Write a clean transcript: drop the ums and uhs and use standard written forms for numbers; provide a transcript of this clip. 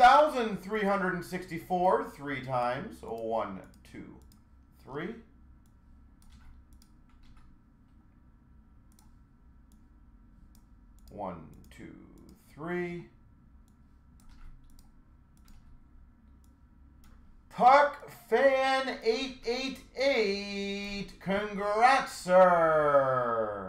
1,364 three times. 1, 2, 3. One, two, three. Tuck Fan 888. Congrats, sir.